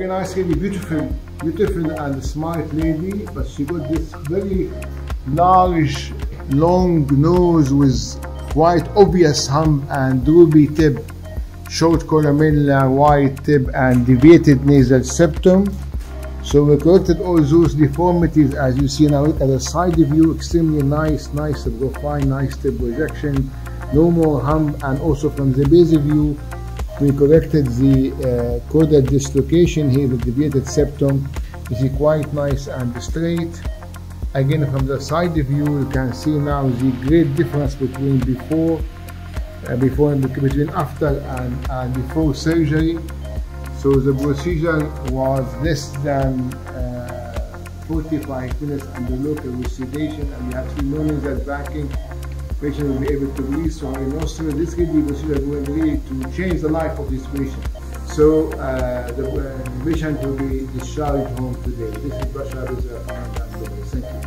very nice lady, beautiful and smart lady, but she got this very large, long nose with quite obvious hump and droopy tip, short columella, wide tip, and deviated nasal septum. So we corrected all those deformities, as you see now. Look at the side view, extremely nice profile, nice tip projection, no more hump, and also from the base view, we corrected the caudal dislocation here, the deviated septum. You see quite nice and straight. Again, from the side view, you can see now the great difference between after and before surgery. So the procedure was less than 45 minutes under local sedation, and you have seen no nasal backing. Patient will be able to release from her nostril. This kidney procedure is going really to change the life of this patient. So the patient will be discharged home today. This is Bashar Bizrah. Thank you.